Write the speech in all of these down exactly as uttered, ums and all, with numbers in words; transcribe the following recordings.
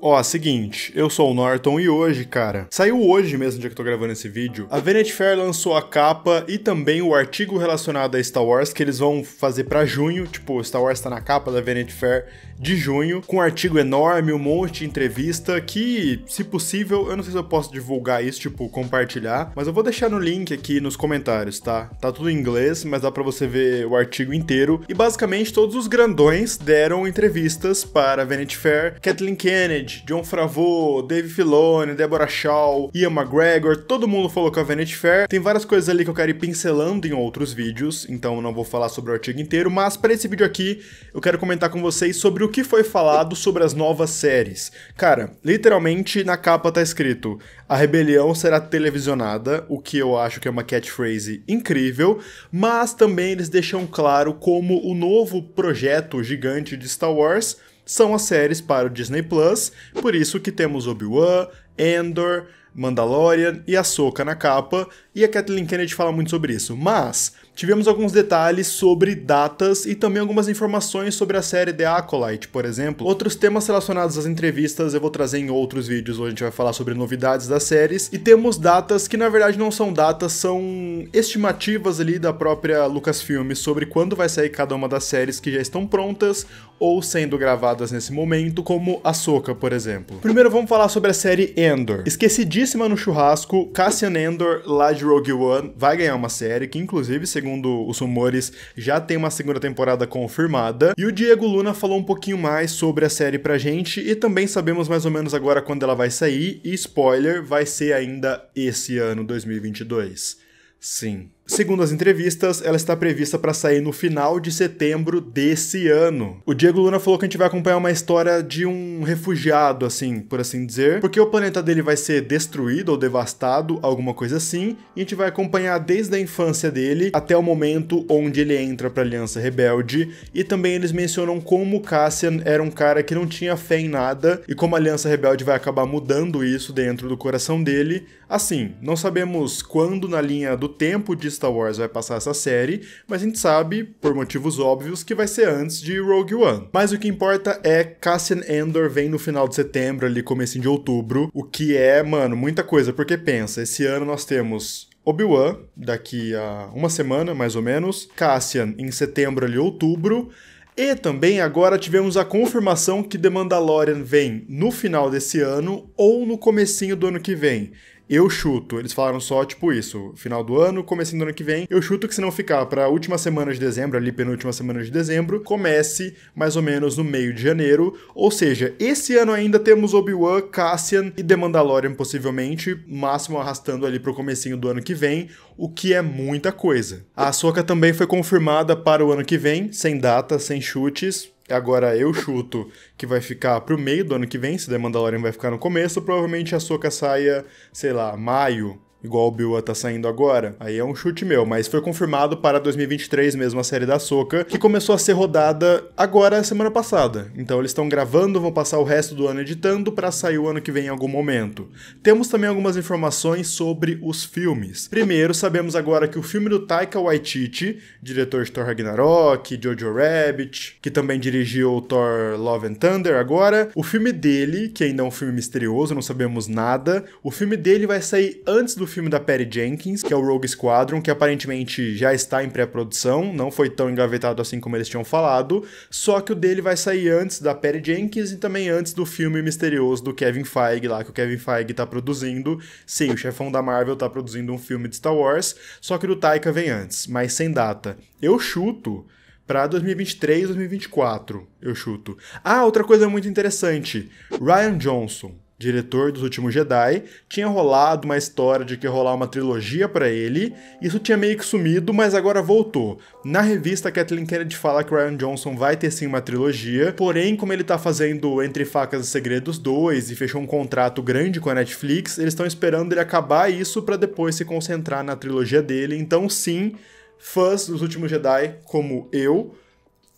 Ó, seguinte, eu sou o Norton e hoje, cara, saiu hoje mesmo, dia que eu tô gravando esse vídeo, a Vanity Fair lançou a capa e também o artigo relacionado a Star Wars, que eles vão fazer pra junho, tipo, Star Wars tá na capa da Vanity Fair de junho, com um artigo enorme, um monte de entrevista, que, se possível, eu não sei se eu posso divulgar isso, tipo, compartilhar, mas eu vou deixar no link aqui nos comentários, tá? Tá tudo em inglês, mas dá pra você ver o artigo inteiro, e basicamente todos os grandões deram entrevistas para a Vanity Fair, Kathleen Kennedy, Jon Favreau, Dave Filoni, Deborah Shaw, Ian McGregor, todo mundo falou com a Vanity Fair. Tem várias coisas ali que eu quero ir pincelando em outros vídeos, então não vou falar sobre o artigo inteiro, mas para esse vídeo aqui eu quero comentar com vocês sobre o que foi falado sobre as novas séries. Cara, literalmente na capa tá escrito: a rebelião será televisionada, o que eu acho que é uma catchphrase incrível, mas também eles deixam claro como o novo projeto gigante de Star Wars são as séries para o Disney Plus, por isso que temos Obi-Wan, Andor, Mandalorian e Ahsoka na capa, e a Kathleen Kennedy fala muito sobre isso, mas tivemos alguns detalhes sobre datas e também algumas informações sobre a série The Acolyte, por exemplo. Outros temas relacionados às entrevistas eu vou trazer em outros vídeos, onde a gente vai falar sobre novidades das séries, e temos datas que na verdade não são datas, são estimativas ali da própria Lucasfilm sobre quando vai sair cada uma das séries que já estão prontas ou sendo gravadas nesse momento, como Ahsoka, por exemplo. Primeiro vamos falar sobre a série Andor. Esquecidíssima no churrasco, Cassian Andor, lá de Rogue One, vai ganhar uma série que, inclusive, segundo os rumores, já tem uma segunda temporada confirmada. E o Diego Luna falou um pouquinho mais sobre a série pra gente, e também sabemos mais ou menos agora quando ela vai sair, e spoiler, vai ser ainda esse ano, dois mil e vinte e dois. Sim. Segundo as entrevistas, ela está prevista para sair no final de setembro desse ano. O Diego Luna falou que a gente vai acompanhar uma história de um refugiado, assim, por assim dizer, porque o planeta dele vai ser destruído ou devastado, alguma coisa assim, e a gente vai acompanhar desde a infância dele até o momento onde ele entra para a Aliança Rebelde, e também eles mencionam como Cassian era um cara que não tinha fé em nada, e como a Aliança Rebelde vai acabar mudando isso dentro do coração dele. Assim, não sabemos quando na linha do tempo de Star Wars vai passar essa série, mas a gente sabe, por motivos óbvios, que vai ser antes de Rogue One. Mas o que importa é Cassian Andor vem no final de setembro, ali comecinho de outubro, o que é, mano, muita coisa, porque pensa, esse ano nós temos Obi-Wan, daqui a uma semana, mais ou menos, Cassian em setembro ali, outubro, e também agora tivemos a confirmação que The Mandalorian vem no final desse ano ou no comecinho do ano que vem. Eu chuto, eles falaram só, tipo, isso, final do ano, comecinho do ano que vem, eu chuto que se não ficar pra última semana de dezembro, ali penúltima semana de dezembro, comece mais ou menos no meio de janeiro, ou seja, esse ano ainda temos Obi-Wan, Cassian e The Mandalorian possivelmente, máximo arrastando ali pro comecinho do ano que vem, o que é muita coisa. A Ahsoka também foi confirmada para o ano que vem, sem data, sem chutes. Agora eu chuto que vai ficar pro meio do ano que vem, se The Mandalorian vai ficar no começo, provavelmente a Ahsoka saia, sei lá, maio, igual o Obi-Wan tá saindo agora. Aí é um chute meu, mas foi confirmado para dois mil e vinte e três mesmo a série da Ahsoka, que começou a ser rodada agora, semana passada. Então eles estão gravando, vão passar o resto do ano editando pra sair o ano que vem em algum momento. Temos também algumas informações sobre os filmes. Primeiro, sabemos agora que o filme do Taika Waititi, diretor de Thor Ragnarok, Jojo Rabbit, que também dirigiu Thor Love and Thunder agora, o filme dele, que ainda é um filme misterioso, não sabemos nada, o filme dele vai sair antes do filme filme da Patty Jenkins, que é o Rogue Squadron, que aparentemente já está em pré-produção, não foi tão engavetado assim como eles tinham falado, só que o dele vai sair antes da Patty Jenkins e também antes do filme misterioso do Kevin Feige lá, que o Kevin Feige tá produzindo. Sim, o chefão da Marvel tá produzindo um filme de Star Wars, só que o do Taika vem antes, mas sem data. Eu chuto pra dois mil e vinte e três, dois mil e vinte e quatro, eu chuto. Ah, outra coisa muito interessante, Rian Johnson, diretor dos Últimos Jedi, tinha rolado uma história de que ia rolar uma trilogia pra ele, isso tinha meio que sumido, mas agora voltou. Na revista, Kathleen Kennedy fala que Rian Johnson vai ter sim uma trilogia, porém, como ele tá fazendo Entre Facas e Segredos dois e fechou um contrato grande com a Netflix, eles estão esperando ele acabar isso pra depois se concentrar na trilogia dele, então sim, fãs dos Últimos Jedi, como eu,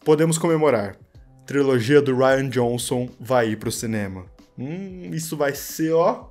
podemos comemorar. A trilogia do Rian Johnson vai ir pro cinema. Hum, isso vai ser, ó,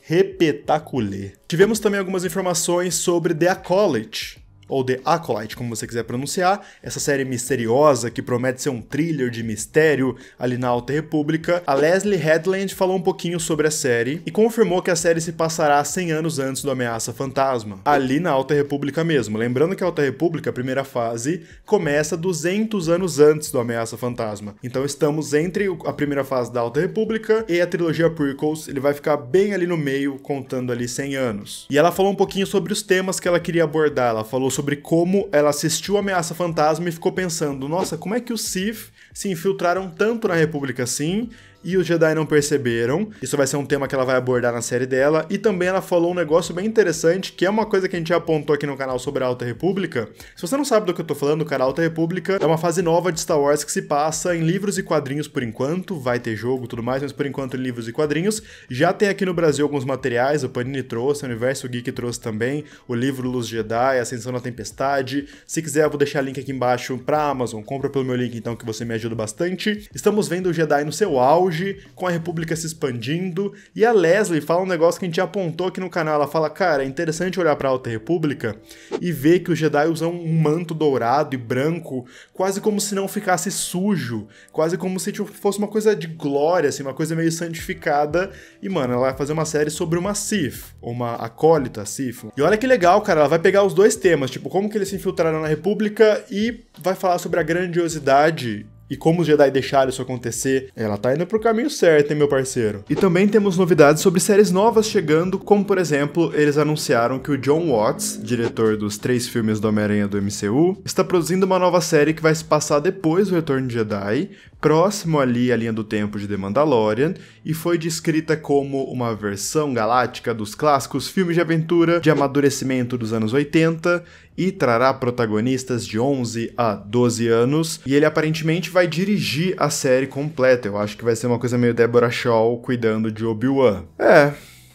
repetaculê. Tivemos também algumas informações sobre The Acolyte, ou The Acolyte, como você quiser pronunciar, essa série misteriosa que promete ser um thriller de mistério ali na Alta República, a Leslie Headland falou um pouquinho sobre a série e confirmou que a série se passará cem anos antes do Ameaça Fantasma, ali na Alta República mesmo. Lembrando que a Alta República, a primeira fase, começa duzentos anos antes do Ameaça Fantasma. Então estamos entre a primeira fase da Alta República e a trilogia Prequels, ele vai ficar bem ali no meio, contando ali cem anos. E ela falou um pouquinho sobre os temas que ela queria abordar, ela falou sobre como ela assistiu a Ameaça Fantasma e ficou pensando, nossa, como é que os Sith se infiltraram tanto na República assim e os Jedi não perceberam? Isso vai ser um tema que ela vai abordar na série dela. E também ela falou um negócio bem interessante, que é uma coisa que a gente já apontou aqui no canal sobre a Alta República. Se você não sabe do que eu tô falando, cara, a Alta República é uma fase nova de Star Wars que se passa em livros e quadrinhos por enquanto, vai ter jogo e tudo mais, mas por enquanto em livros e quadrinhos. Já tem aqui no Brasil alguns materiais, o Panini trouxe, o Universo Geek trouxe também, o livro Luz Jedi, Ascensão da Tempestade. Se quiser eu vou deixar link aqui embaixo pra Amazon, compra pelo meu link então que você me ajuda bastante. Estamos vendo o Jedi no seu auge, com a República se expandindo, e a Leslie fala um negócio que a gente já apontou aqui no canal, ela fala, cara, é interessante olhar pra Alta República e ver que os Jedi usam um manto dourado e branco, quase como se não ficasse sujo, quase como se tipo, fosse uma coisa de glória, assim, uma coisa meio santificada, e mano, ela vai fazer uma série sobre uma Sith, uma acólita Sith, e olha que legal, cara, ela vai pegar os dois temas, tipo, como que eles se infiltraram na República, e vai falar sobre a grandiosidade e como os Jedi deixaram isso acontecer. Ela tá indo pro caminho certo, hein, meu parceiro? E também temos novidades sobre séries novas chegando, como, por exemplo, eles anunciaram que o John Watts, diretor dos três filmes do Homem-Aranha do M C U, está produzindo uma nova série que vai se passar depois do Retorno de Jedi, próximo ali à linha do tempo de The Mandalorian, e foi descrita como uma versão galáctica dos clássicos filmes de aventura de amadurecimento dos anos oitenta, e trará protagonistas de onze a doze anos, e ele aparentemente vai dirigir a série completa. Eu acho que vai ser uma coisa meio Deborah Shaw cuidando de Obi-Wan. É,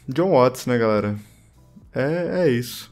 John Watts, né, galera? É, é isso.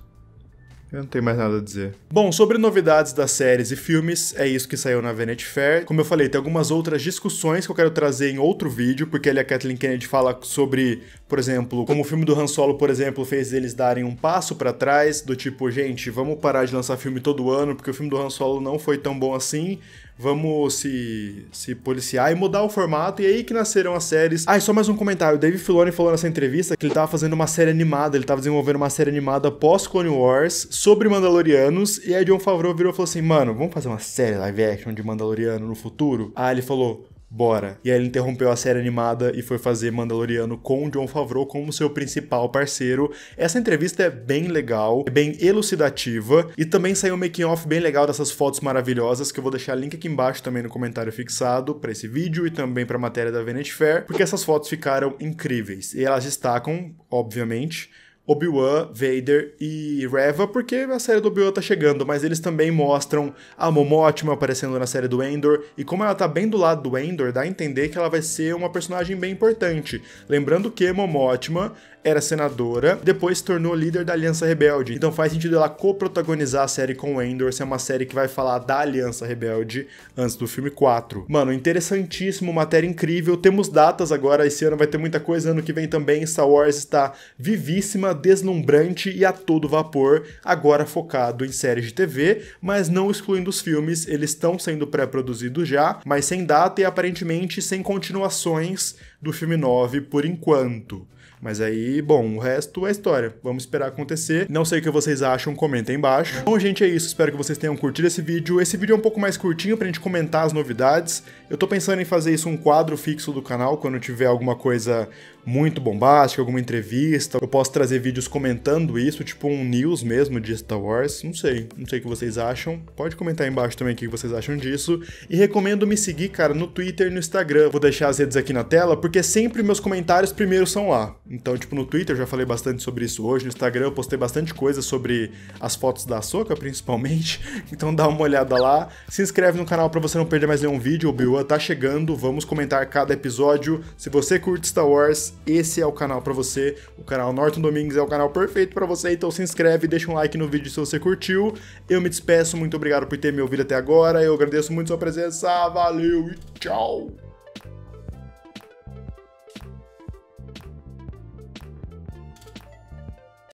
Eu não tenho mais nada a dizer. Bom, sobre novidades das séries e filmes, é isso que saiu na Vanity Fair. Como eu falei, tem algumas outras discussões que eu quero trazer em outro vídeo, porque ali a Kathleen Kennedy fala sobre, por exemplo, como o filme do Han Solo, por exemplo, fez eles darem um passo pra trás, do tipo, gente, vamos parar de lançar filme todo ano, porque o filme do Han Solo não foi tão bom assim, vamos se, se policiar e mudar o formato, e aí que nasceram as séries. Ah, e só mais um comentário, o Dave Filoni falou nessa entrevista que ele tava fazendo uma série animada, ele tava desenvolvendo uma série animada pós-Clone Wars, sobre Mandalorianos, e aí Jon Favreau virou e falou assim, mano, vamos fazer uma série live action de Mandaloriano no futuro? Ah, ele falou, bora. E aí ele interrompeu a série animada e foi fazer Mandaloriano com o Jon Favreau como seu principal parceiro. Essa entrevista é bem legal, é bem elucidativa, e também saiu um making off bem legal dessas fotos maravilhosas, que eu vou deixar link aqui embaixo também no comentário fixado para esse vídeo e também para a matéria da Vanity Fair, porque essas fotos ficaram incríveis, e elas destacam, obviamente, Obi-Wan, Vader e Reva, porque a série do Obi-Wan tá chegando, mas eles também mostram a Mon Mothma aparecendo na série do Andor, e como ela tá bem do lado do Andor, dá a entender que ela vai ser uma personagem bem importante. Lembrando que Mon Mothma era senadora, depois se tornou líder da Aliança Rebelde, então faz sentido ela co-protagonizar a série com o Andor, se é uma série que vai falar da Aliança Rebelde antes do filme quatro. Mano, interessantíssimo, matéria incrível, temos datas agora, esse ano vai ter muita coisa, ano que vem também, Star Wars está vivíssima, deslumbrante e a todo vapor, agora focado em séries de T V, mas não excluindo os filmes, eles estão sendo pré-produzidos já, mas sem data e aparentemente sem continuações do filme nove por enquanto. Mas aí, bom, o resto é história. Vamos esperar acontecer. Não sei o que vocês acham, comenta aí embaixo. Bom, gente, é isso. Espero que vocês tenham curtido esse vídeo. Esse vídeo é um pouco mais curtinho pra gente comentar as novidades. Eu tô pensando em fazer isso um quadro fixo do canal, quando tiver alguma coisa muito bombástica, alguma entrevista. Eu posso trazer vídeos comentando isso, tipo um news mesmo de Star Wars. Não sei, não sei o que vocês acham. Pode comentar aí embaixo também o que vocês acham disso. E recomendo me seguir, cara, no Twitter e no Instagram. Vou deixar as redes aqui na tela, porque sempre meus comentários primeiro são lá. Então, tipo, no Twitter eu já falei bastante sobre isso hoje, no Instagram eu postei bastante coisa sobre as fotos da Ahsoka, principalmente, então dá uma olhada lá. Se inscreve no canal pra você não perder mais nenhum vídeo, o Obi-Wan tá chegando, vamos comentar cada episódio. Se você curte Star Wars, esse é o canal pra você, o canal Norton Domingues é o canal perfeito pra você, então se inscreve, deixa um like no vídeo se você curtiu. Eu me despeço, muito obrigado por ter me ouvido até agora, eu agradeço muito sua presença, valeu e tchau!